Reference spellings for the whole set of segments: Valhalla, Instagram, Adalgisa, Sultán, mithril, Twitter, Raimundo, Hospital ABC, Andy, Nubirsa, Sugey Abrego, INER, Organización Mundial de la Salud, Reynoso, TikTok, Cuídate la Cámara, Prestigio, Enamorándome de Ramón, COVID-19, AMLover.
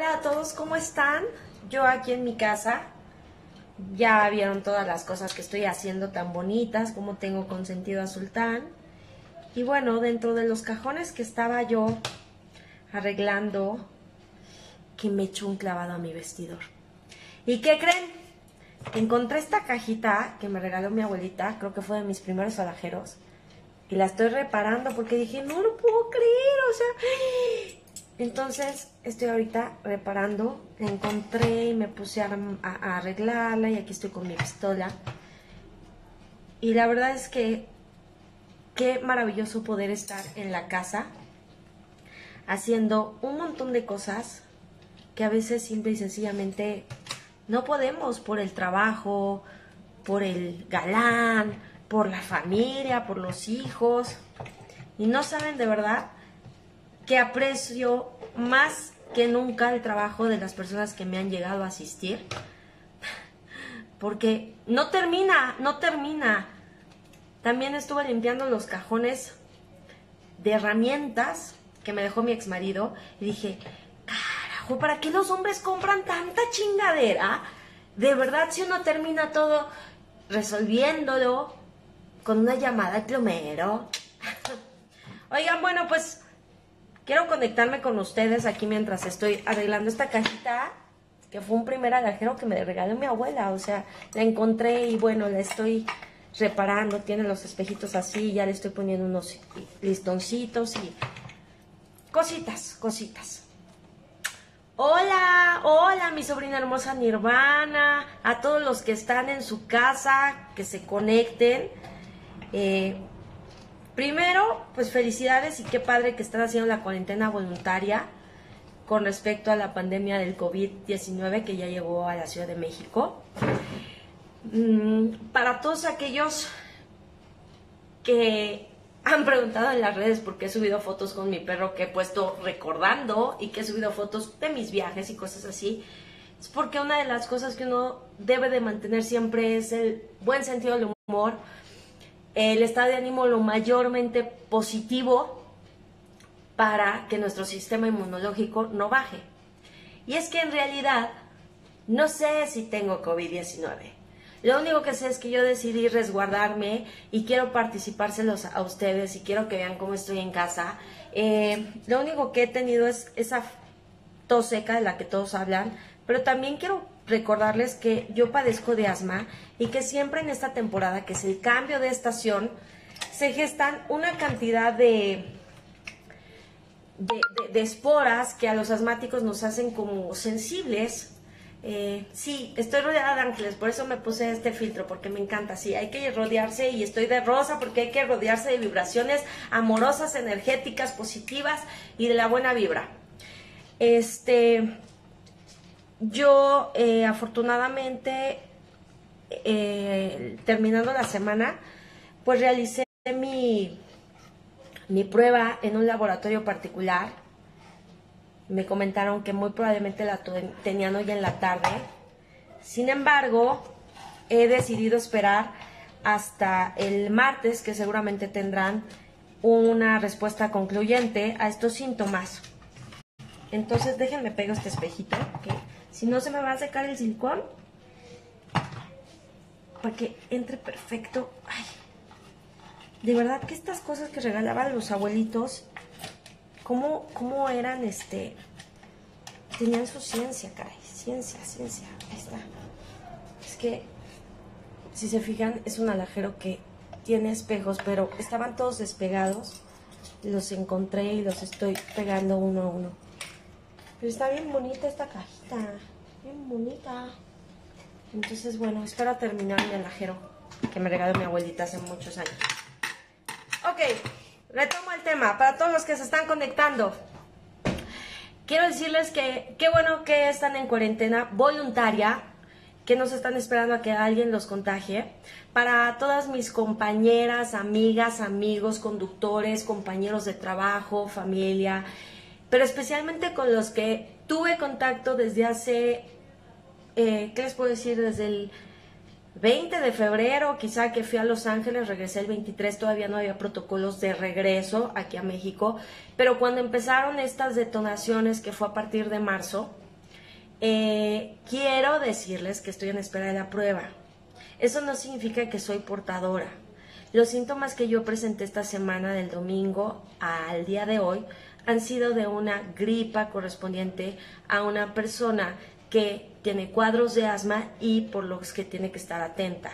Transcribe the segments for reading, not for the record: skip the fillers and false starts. Hola a todos, ¿cómo están? Yo aquí en mi casa. Ya vieron todas las cosas que estoy haciendo tan bonitas, como tengo consentido a Sultán. Y bueno, dentro de los cajones que estaba yo arreglando, que me echó un clavado a mi vestidor. ¿Y qué creen? Encontré esta cajita que me regaló mi abuelita, creo que fue de mis primeros alajeros. Y la estoy reparando porque dije, no lo puedo creer, o sea... Entonces, estoy ahorita reparando, la encontré y me puse a arreglarla, y aquí estoy con mi pistola. Y la verdad es que, qué maravilloso poder estar en la casa, haciendo un montón de cosas que a veces simple y sencillamente no podemos por el trabajo, por el galán, por la familia, por los hijos. Y no saben de verdad que aprecio más que nunca el trabajo de las personas que me han llegado a asistir, porque no termina. También estuve limpiando los cajones de herramientas que me dejó mi ex marido y dije, carajo, ¿para qué los hombres compran tanta chingadera? De verdad, si uno termina todo resolviéndolo con una llamada al plomero. Oigan, bueno, pues... quiero conectarme con ustedes aquí mientras estoy arreglando esta cajita, que fue un primer alajero que me regaló mi abuela. O sea, la encontré y bueno, la estoy reparando. Tiene los espejitos así, ya le estoy poniendo unos listoncitos y cositas. Hola, mi sobrina hermosa Nirvana, a todos los que están en su casa, que se conecten. Primero, pues felicidades y qué padre que están haciendo la cuarentena voluntaria con respecto a la pandemia del COVID-19 que ya llegó a la Ciudad de México. Para todos aquellos que han preguntado en las redes por qué he subido fotos con mi perro que he puesto recordando y que he subido fotos de mis viajes y cosas así, es porque una de las cosas que uno debe de mantener siempre es el buen sentido del humor, el estado de ánimo lo mayormente positivo para que nuestro sistema inmunológico no baje. Y es que en realidad no sé si tengo COVID-19. Lo único que sé es que yo decidí resguardarme y quiero participárselos a ustedes y quiero que vean cómo estoy en casa. Lo único que he tenido es esa tos seca de la que todos hablan, pero también quiero recordarles que yo padezco de asma y que siempre en esta temporada, que es el cambio de estación, se gestan una cantidad de esporas que a los asmáticos nos hacen como sensibles. Sí, estoy rodeada de ángeles, por eso me puse este filtro, porque me encanta. Sí, hay que rodearse, y estoy de rosa porque hay que rodearse de vibraciones amorosas, energéticas, positivas y de la buena vibra. Yo afortunadamente, terminando la semana, pues realicé mi prueba en un laboratorio particular. Me comentaron que muy probablemente la tenían hoy en la tarde. Sin embargo, he decidido esperar hasta el martes, que seguramente tendrán una respuesta concluyente a estos síntomas. Entonces déjenme pego este espejito, que si no se me va a secar el silicón, para que entre perfecto. Ay, de verdad que estas cosas que regalaban los abuelitos, ¿cómo eran? Tenían su ciencia, caray, ciencia, ahí está. Es que, si se fijan, es un alajero que tiene espejos, pero estaban todos despegados. Los encontré y los estoy pegando uno a uno. Pero está bien bonita esta cajita, bien bonita. Entonces, bueno, espero terminar mi alajero que me regaló mi abuelita hace muchos años. Ok, retomo el tema para todos los que se están conectando. Quiero decirles que qué bueno que están en cuarentena voluntaria, que no se están esperando a que alguien los contagie. Para todas mis compañeras, amigas, amigos, conductores, compañeros de trabajo, familia... pero especialmente con los que tuve contacto desde hace, ¿qué les puedo decir? Desde el 20 de febrero, quizá, que fui a Los Ángeles, regresé el 23, todavía no había protocolos de regreso aquí a México, pero cuando empezaron estas detonaciones, que fue a partir de marzo, Quiero decirles que estoy en espera de la prueba. Eso no significa que soy portadora. Los síntomas que yo presenté esta semana del domingo al día de hoy han sido de una gripa correspondiente a una persona que tiene cuadros de asma y por los que tiene que estar atenta.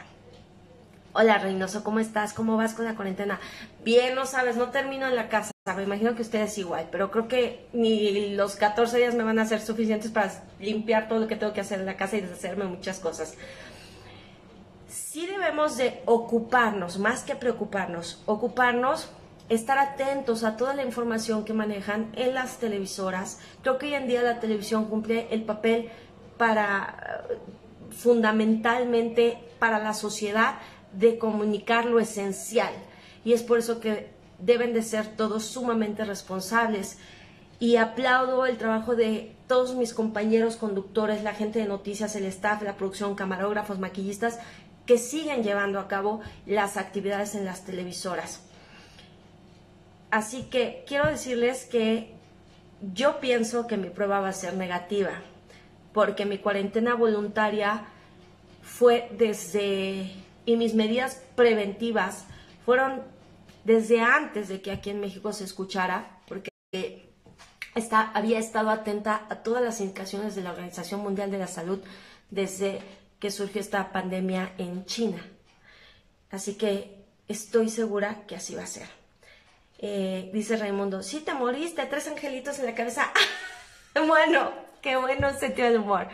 Hola Reynoso, ¿cómo estás? ¿Cómo vas con la cuarentena? Bien, no sabes, no termino en la casa. Me imagino que ustedes igual, pero creo que ni los 14 días me van a ser suficientes para limpiar todo lo que tengo que hacer en la casa y deshacerme muchas cosas. Sí debemos de ocuparnos, más que preocuparnos, estar atentos a toda la información que manejan en las televisoras. Creo que hoy en día la televisión cumple el papel fundamentalmente para la sociedad de comunicar lo esencial. Y es por eso que deben de ser todos sumamente responsables. Y aplaudo el trabajo de todos mis compañeros conductores, la gente de noticias, el staff, la producción, camarógrafos, maquillistas, que siguen llevando a cabo las actividades en las televisoras. Así que quiero decirles que yo pienso que mi prueba va a ser negativa, porque mi cuarentena voluntaria fue y mis medidas preventivas fueron desde antes de que aquí en México se escuchara, porque había estado atenta a todas las indicaciones de la Organización Mundial de la Salud desde que surgió esta pandemia en China. Así que estoy segura que así va a ser. Dice Raimundo, sí, te moriste, 3 angelitos en la cabeza. Bueno, qué bueno sentido del humor.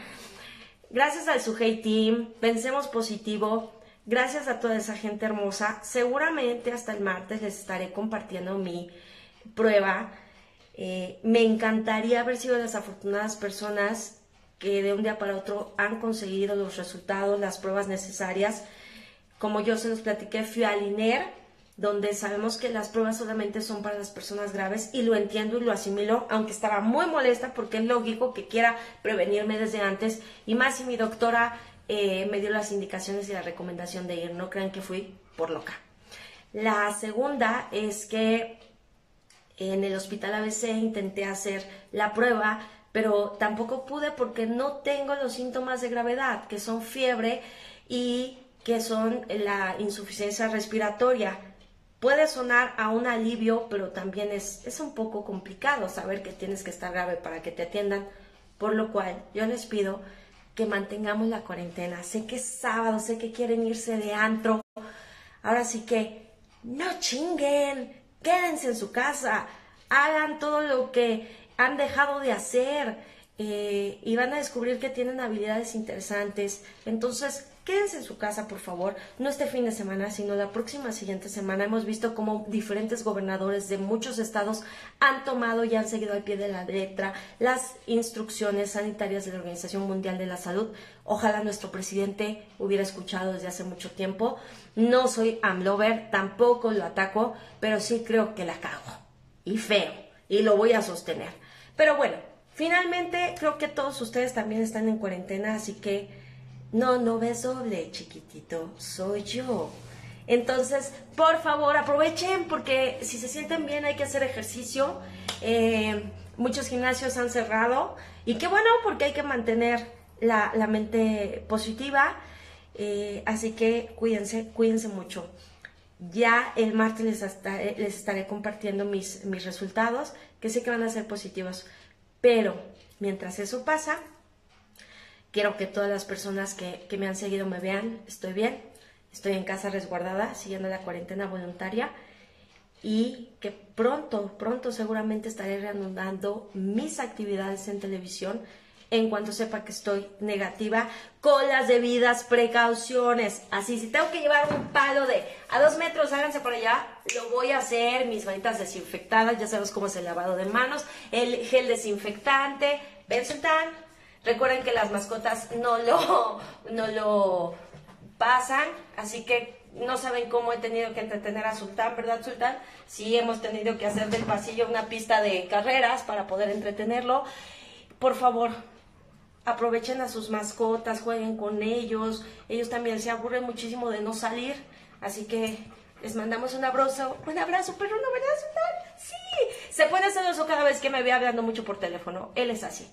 Gracias al Sugey Team, pensemos positivo. Gracias a toda esa gente hermosa. Seguramente hasta el martes les estaré compartiendo mi prueba. Me encantaría haber sido de las afortunadas personas que de un día para otro han conseguido los resultados, las pruebas necesarias. Como yo se los platiqué, fui al INER, donde sabemos que las pruebas solamente son para las personas graves, y lo entiendo y lo asimilo, aunque estaba muy molesta porque es lógico que quiera prevenirme desde antes, y más si mi doctora me dio las indicaciones y la recomendación de ir. No crean que fui por loca. La segunda es que en el Hospital ABC intenté hacer la prueba, pero tampoco pude porque no tengo los síntomas de gravedad, que son fiebre y que son la insuficiencia respiratoria. Puede sonar a un alivio, pero también es un poco complicado saber que tienes que estar grave para que te atiendan, por lo cual yo les pido que mantengamos la cuarentena. Sé que es sábado, sé que quieren irse de antro, ahora sí que no chinguen, quédense en su casa, hagan todo lo que han dejado de hacer y van a descubrir que tienen habilidades interesantes. Entonces, quédense en su casa, por favor. No este fin de semana, sino la próxima siguiente semana. Hemos visto cómo diferentes gobernadores de muchos estados han tomado y han seguido al pie de la letra las instrucciones sanitarias de la Organización Mundial de la Salud. Ojalá nuestro presidente hubiera escuchado desde hace mucho tiempo. No soy AMLover, tampoco lo ataco, pero sí creo que la cago. Y feo. Y lo voy a sostener. Pero bueno, finalmente creo que todos ustedes también están en cuarentena, así que no ves doble, chiquitito, soy yo. Entonces, por favor, aprovechen, porque si se sienten bien hay que hacer ejercicio. Muchos gimnasios han cerrado, y qué bueno, porque hay que mantener la mente positiva. Así que cuídense mucho. Ya el martes les estaré compartiendo mis resultados, que sé que van a ser positivos. Pero mientras eso pasa, quiero que todas las personas que me han seguido me vean. Estoy bien, estoy en casa resguardada, siguiendo la cuarentena voluntaria. Y que pronto seguramente estaré reanudando mis actividades en televisión en cuanto sepa que estoy negativa, con las debidas precauciones. Así, si tengo que llevar un palo a 2 metros, háganse por allá, lo voy a hacer, mis manitas desinfectadas, ya sabemos cómo es el lavado de manos, el gel desinfectante, ven Sultán, recuerden que las mascotas no lo pasan, así que no saben cómo he tenido que entretener a Sultán, ¿verdad, Sultán? Sí, hemos tenido que hacer del pasillo una pista de carreras para poder entretenerlo. Por favor, aprovechen a sus mascotas, jueguen con ellos. Ellos también se aburren muchísimo de no salir. Así que les mandamos un abrazo, pero no, ¿verdad, Sultán? Sí, se puede hacer eso cada vez que me vea hablando mucho por teléfono. Él es así.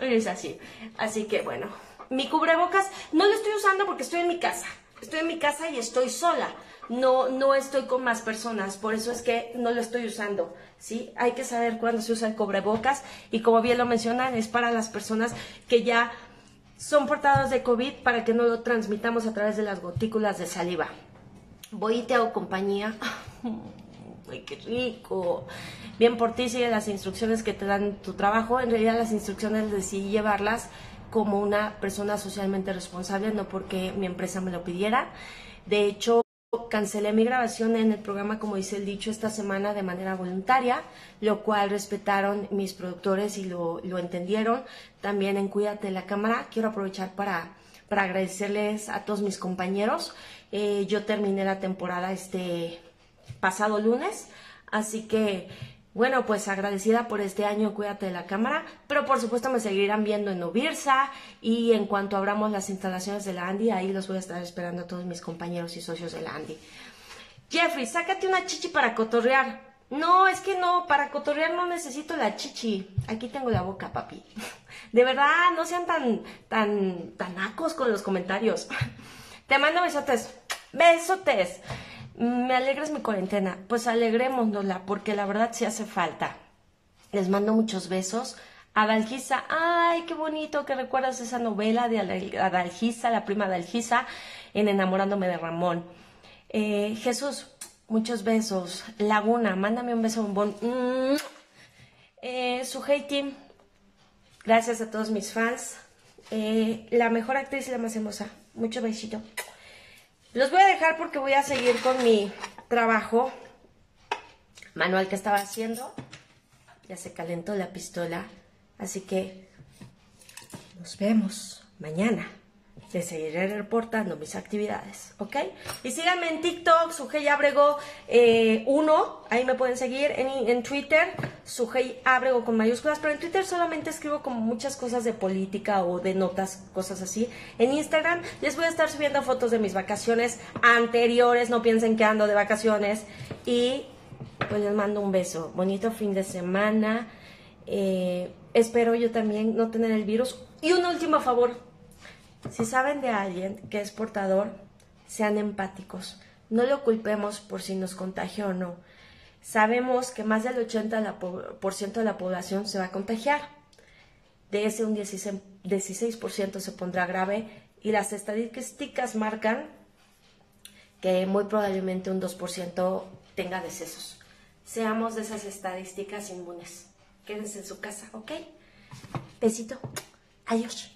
Es así. Así que bueno, mi cubrebocas no lo estoy usando porque estoy en mi casa. Estoy en mi casa y estoy sola. No estoy con más personas, por eso es que no lo estoy usando, ¿sí? Hay que saber cuándo se usa el cubrebocas y como bien lo mencionan, es para las personas que ya son portadoras de COVID para que no lo transmitamos a través de las gotículas de saliva. Voy y te hago compañía. ¡Ay, qué rico! Bien por ti, sigue las instrucciones que te dan tu trabajo. En realidad las instrucciones decidí llevarlas como una persona socialmente responsable, no porque mi empresa me lo pidiera. De hecho, cancelé mi grabación en el programa, como dice el dicho, esta semana de manera voluntaria, lo cual respetaron mis productores y lo entendieron. También en Cuídate la Cámara, quiero aprovechar para agradecerles a todos mis compañeros. Yo terminé la temporada este pasado lunes, así que, bueno, pues agradecida por este año, Cuídate de la Cámara, pero por supuesto me seguirán viendo en Nubirsa y en cuanto abramos las instalaciones de la Andy, ahí los voy a estar esperando a todos mis compañeros y socios de la Andy. Jeffrey, sácate una chichi para cotorrear. No, es que no, para cotorrear no necesito la chichi. Aquí tengo la boca, papi. De verdad, no sean tan acos con los comentarios. Te mando besotes. Besotes. Me alegras mi cuarentena, pues alegrémonosla, porque la verdad sí hace falta. Les mando muchos besos. Adalgisa, ay, qué bonito que recuerdas esa novela de Adalgisa, la prima Adalgisa, en Enamorándome de Ramón. Jesús, muchos besos. Laguna, mándame un beso bombón. Sugey Team, gracias a todos mis fans. La mejor actriz y la más hermosa. Mucho besito. Los voy a dejar porque voy a seguir con mi trabajo manual que estaba haciendo. Ya se calentó la pistola, así que nos vemos mañana. Les seguiré reportando mis actividades, ¿ok? Y síganme en TikTok, Sugey Abrego 1, ahí me pueden seguir. En Twitter, Sugey Abrego con mayúsculas, pero en Twitter solamente escribo como muchas cosas de política o de notas, cosas así. En Instagram les voy a estar subiendo fotos de mis vacaciones anteriores, no piensen que ando de vacaciones. Y pues les mando un beso, bonito fin de semana. Espero yo también no tener el virus. Y un último favor. Si saben de alguien que es portador, sean empáticos. No lo culpemos por si nos contagia o no. Sabemos que más del 80% de la población se va a contagiar. De ese un 16% se pondrá grave y las estadísticas marcan que muy probablemente un 2% tenga decesos. Seamos de esas estadísticas inmunes. Quédense en su casa, ¿ok? Besito. Adiós.